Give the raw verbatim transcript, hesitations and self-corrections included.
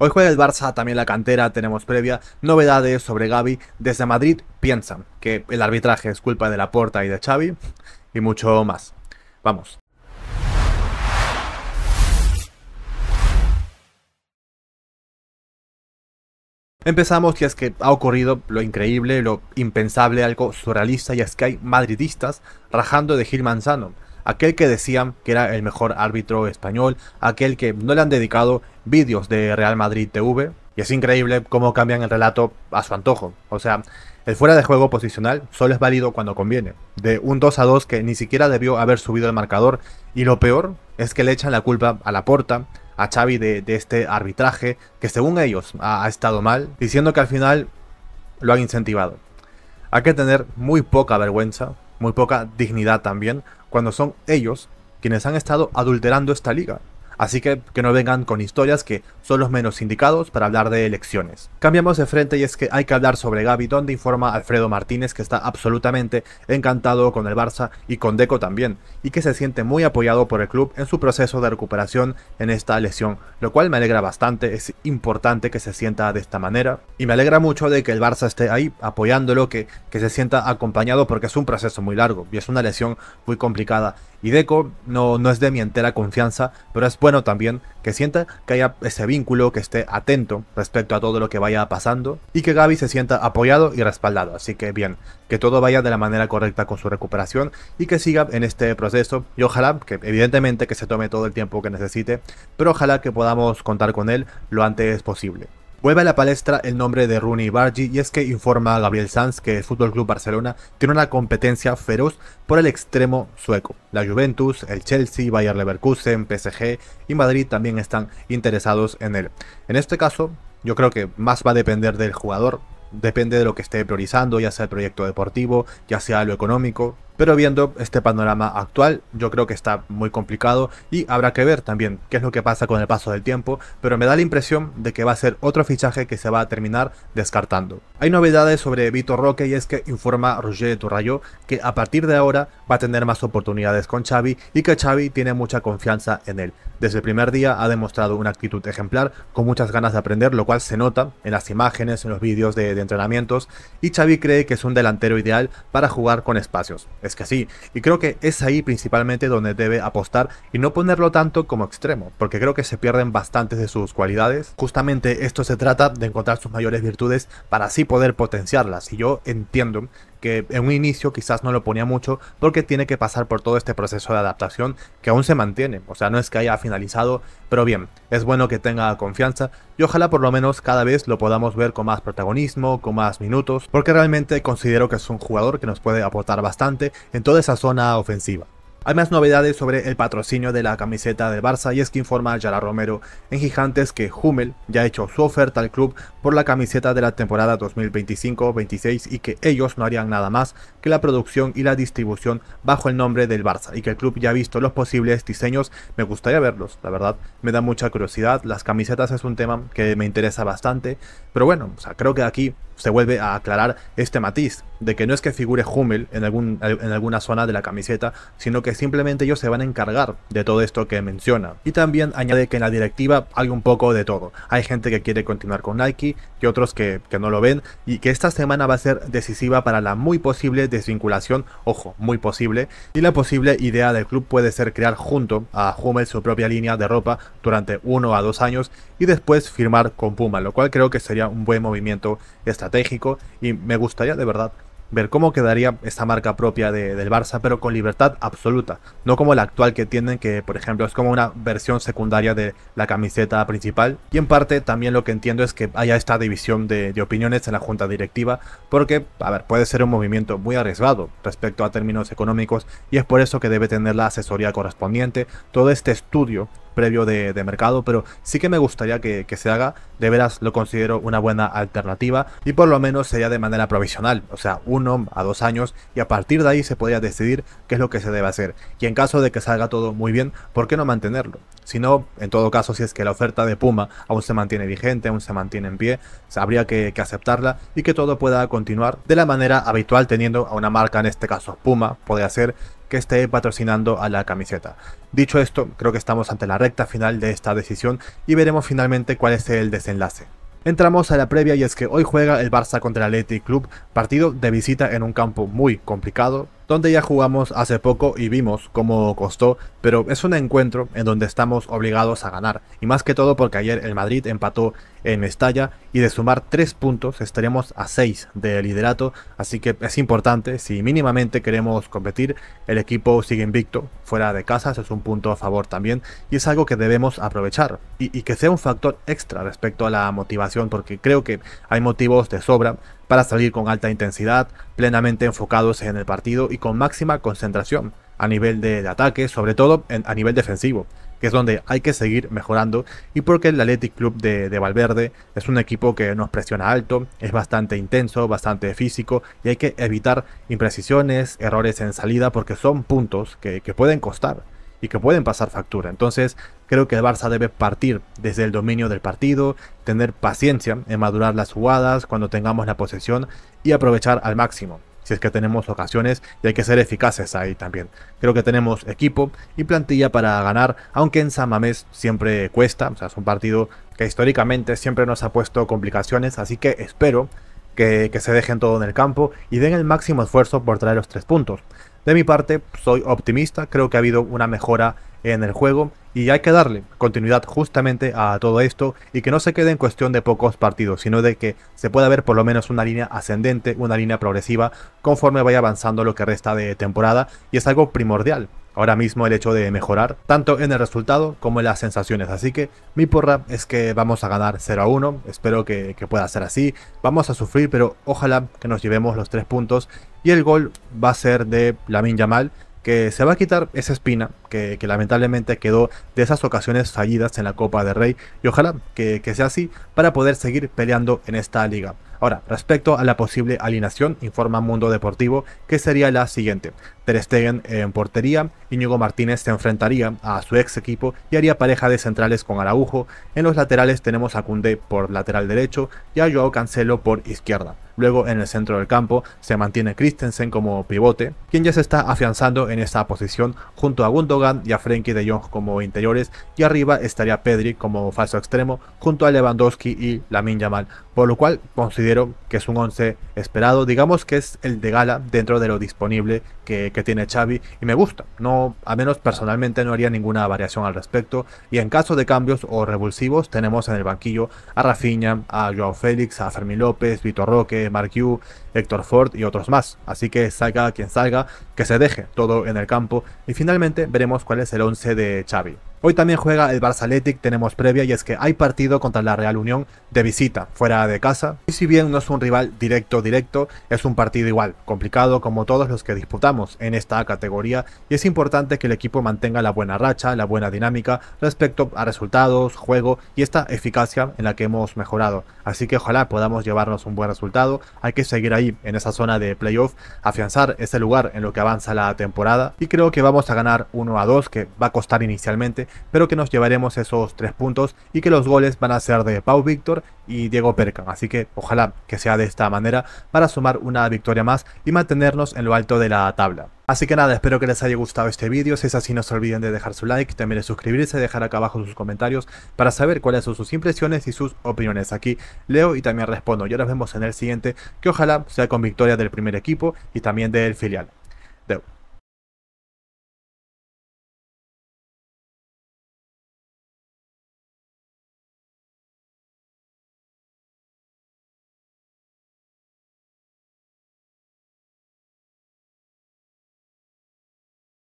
Hoy juega el Barça, también la cantera, tenemos previa, novedades sobre Gavi. Desde Madrid piensan que el arbitraje es culpa de Laporta y de Xavi y mucho más. Vamos. Empezamos, y es que ha ocurrido lo increíble, lo impensable, algo surrealista, y es que hay madridistas rajando de Gil Manzano, aquel que decían que era el mejor árbitro español, aquel que no le han dedicado vídeos de Real Madrid T V, y es increíble cómo cambian el relato a su antojo. O sea, el fuera de juego posicional solo es válido cuando conviene, de un dos a dos que ni siquiera debió haber subido el marcador, y lo peor es que le echan la culpa a Laporta, a Xavi de, de este arbitraje que según ellos ha, ha estado mal, diciendo que al final lo han incentivado. Hay que tener muy poca vergüenza, muy poca dignidad también, cuando son ellos quienes han estado adulterando esta liga. Así que que no vengan con historias que son los menos indicados para hablar de elecciones. Cambiamos de frente, y es que hay que hablar sobre Gavi, donde informa Alfredo Martínez que está absolutamente encantado con el Barça y con Deco también, y que se siente muy apoyado por el club en su proceso de recuperación en esta lesión, lo cual me alegra bastante. Es importante que se sienta de esta manera, y me alegra mucho de que el Barça esté ahí apoyándolo, que, que se sienta acompañado, porque es un proceso muy largo y es una lesión muy complicada. Y Deco no, no es de mi entera confianza, pero es bueno también que sienta que haya ese vínculo, que esté atento respecto a todo lo que vaya pasando, y que Gavi se sienta apoyado y respaldado. Así que bien, que todo vaya de la manera correcta con su recuperación y que siga en este proceso, y ojalá que evidentemente que se tome todo el tiempo que necesite, pero ojalá que podamos contar con él lo antes posible. Vuelve a la palestra el nombre de Rooney Bargi, y es que informa a Gabriel Sanz que el F C Barcelona tiene una competencia feroz por el extremo sueco. La Juventus, el Chelsea, Bayern Leverkusen, P S G y Madrid también están interesados en él. En este caso, yo creo que más va a depender del jugador, depende de lo que esté priorizando, ya sea el proyecto deportivo, ya sea lo económico. Pero viendo este panorama actual, yo creo que está muy complicado, y habrá que ver también qué es lo que pasa con el paso del tiempo, pero me da la impresión de que va a ser otro fichaje que se va a terminar descartando. Hay novedades sobre Vitor Roque, y es que informa Roger de Turrayo que a partir de ahora va a tener más oportunidades con Xavi, y que Xavi tiene mucha confianza en él. Desde el primer día ha demostrado una actitud ejemplar, con muchas ganas de aprender, lo cual se nota en las imágenes, en los vídeos de, de entrenamientos, y Xavi cree que es un delantero ideal para jugar con espacios. Es que sí, y creo que es ahí principalmente donde debe apostar, y no ponerlo tanto como extremo, porque creo que se pierden bastantes de sus cualidades. Justamente esto se trata de encontrar sus mayores virtudes para así poder potenciarlas, y yo entiendo que en un inicio quizás no lo ponía mucho porque tiene que pasar por todo este proceso de adaptación que aún se mantiene, o sea, no es que haya finalizado, pero bien, es bueno que tenga confianza, y ojalá por lo menos cada vez lo podamos ver con más protagonismo, con más minutos, porque realmente considero que es un jugador que nos puede aportar bastante en toda esa zona ofensiva. Hay más novedades sobre el patrocinio de la camiseta del Barça, y es que informa Yara Romero en Gigantes que Hummel ya ha hecho su oferta al club por la camiseta de la temporada dos mil veinticinco veintiséis, y que ellos no harían nada más que la producción y la distribución bajo el nombre del Barça, y que el club ya ha visto los posibles diseños. Me gustaría verlos, la verdad, me da mucha curiosidad, las camisetas es un tema que me interesa bastante, pero bueno, o sea, creo que aquí se vuelve a aclarar este matiz, de que no es que figure Hummel en, algún, en alguna zona de la camiseta, sino que simplemente ellos se van a encargar de todo esto que menciona. Y también añade que en la directiva hay un poco de todo, hay gente que quiere continuar con Nike, y otros que, que no lo ven, y que esta semana va a ser decisiva para la muy posible desvinculación, ojo, muy posible, y la posible idea del club puede ser crear junto a Hummel su propia línea de ropa durante uno a dos años, y después firmar con Puma, lo cual creo que sería un buen movimiento esta estratégico, y me gustaría de verdad ver cómo quedaría esta marca propia de, del Barça, pero con libertad absoluta, no como la actual que tienen, que por ejemplo es como una versión secundaria de la camiseta principal. Y en parte también lo que entiendo es que haya esta división de, de opiniones en la junta directiva, porque, a ver, puede ser un movimiento muy arriesgado respecto a términos económicos, y es por eso que debe tener la asesoría correspondiente, todo este estudio previo de, de mercado, pero sí que me gustaría que, que se haga, de veras lo considero una buena alternativa, y por lo menos sería de manera provisional, o sea, uno a dos años, y a partir de ahí se podría decidir qué es lo que se debe hacer, y en caso de que salga todo muy bien, ¿por qué no mantenerlo? Si no, en todo caso, si es que la oferta de Puma aún se mantiene vigente, aún se mantiene en pie, habría que, que aceptarla, y que todo pueda continuar de la manera habitual, teniendo a una marca, en este caso Puma, podría ser, que esté patrocinando a la camiseta. Dicho esto, creo que estamos ante la recta final de esta decisión y veremos finalmente cuál es el desenlace. Entramos a la previa y es que hoy juega el Barça contra el Athletic Club, partido de visita en un campo muy complicado, donde ya jugamos hace poco y vimos cómo costó, pero es un encuentro en donde estamos obligados a ganar, y más que todo porque ayer el Madrid empató en Mestalla y de sumar tres puntos estaremos a seis de liderato, así que es importante, si mínimamente queremos competir, el equipo sigue invicto, fuera de casa, eso es un punto a favor también, y es algo que debemos aprovechar, y, y que sea un factor extra respecto a la motivación, porque creo que hay motivos de sobra para salir con alta intensidad, plenamente enfocados en el partido y con máxima concentración a nivel del ataque, sobre todo en, a nivel defensivo, que es donde hay que seguir mejorando, y porque el Athletic Club de, de Valverde es un equipo que nos presiona alto, es bastante intenso, bastante físico, y hay que evitar imprecisiones, errores en salida, porque son puntos que, que pueden costar y que pueden pasar factura. Entonces creo que el Barça debe partir desde el dominio del partido, tener paciencia en madurar las jugadas cuando tengamos la posesión y aprovechar al máximo si es que tenemos ocasiones, y hay que ser eficaces ahí también. Creo que tenemos equipo y plantilla para ganar, aunque en San Mamés siempre cuesta, o sea, es un partido que históricamente siempre nos ha puesto complicaciones, así que espero que, que se dejen todo en el campo y den el máximo esfuerzo por traer los tres puntos. De mi parte, soy optimista, creo que ha habido una mejora en el juego y hay que darle continuidad justamente a todo esto y que no se quede en cuestión de pocos partidos, sino de que se pueda ver por lo menos una línea ascendente, una línea progresiva conforme vaya avanzando lo que resta de temporada, y es algo primordial ahora mismo el hecho de mejorar tanto en el resultado como en las sensaciones. Así que mi porra es que vamos a ganar cero a uno, espero que, que pueda ser así, vamos a sufrir pero ojalá que nos llevemos los tres puntos, y el gol va a ser de Lamine Yamal, que se va a quitar esa espina que, que lamentablemente quedó de esas ocasiones fallidas en la Copa del Rey, y ojalá que, que sea así para poder seguir peleando en esta liga. Ahora, respecto a la posible alineación, informa Mundo Deportivo que sería la siguiente: Ter Stegen en portería, Iñigo Martínez se enfrentaría a su ex equipo y haría pareja de centrales con Araujo, en los laterales tenemos a Koundé por lateral derecho y a Joao Cancelo por izquierda. Luego en el centro del campo se mantiene Christensen como pivote, quien ya se está afianzando en esa posición junto a Gundogan y a Frenkie de Jong como interiores, y arriba estaría Pedri como falso extremo junto a Lewandowski y Lamine Yamal, por lo cual considero que es un once esperado, digamos que es el de gala dentro de lo disponible que, que tiene Xavi, y me gusta, no, a menos personalmente no haría ninguna variación al respecto, y en caso de cambios o revulsivos tenemos en el banquillo a Rafinha, a Joao Félix, a Fermín López, Vitor Roque, Mark Yu, Héctor Ford y otros más, así que salga quien salga, que se deje todo en el campo, y finalmente veremos cuál es el once de Xavi. Hoy también juega el Barça Athletic, tenemos previa y es que hay partido contra la Real Unión de visita, fuera de casa, y si bien no es un rival directo directo, es un partido igual, complicado como todos los que disputamos en esta categoría, y es importante que el equipo mantenga la buena racha, la buena dinámica respecto a resultados, juego y esta eficacia en la que hemos mejorado, así que ojalá podamos llevarnos un buen resultado, hay que seguir ahí en esa zona de playoff, afianzar ese lugar en lo que avanza la temporada, y creo que vamos a ganar uno a dos, que va a costar inicialmente, pero que nos llevaremos esos tres puntos y que los goles van a ser de Pau Víctor y Diego Percan, así que ojalá que sea de esta manera para sumar una victoria más y mantenernos en lo alto de la tabla. Así que nada, espero que les haya gustado este vídeo, si es así no se olviden de dejar su like, también de suscribirse, dejar acá abajo sus comentarios para saber cuáles son sus impresiones y sus opiniones, aquí leo y también respondo, y ahora nos vemos en el siguiente, que ojalá sea con victoria del primer equipo y también del filial. Deu.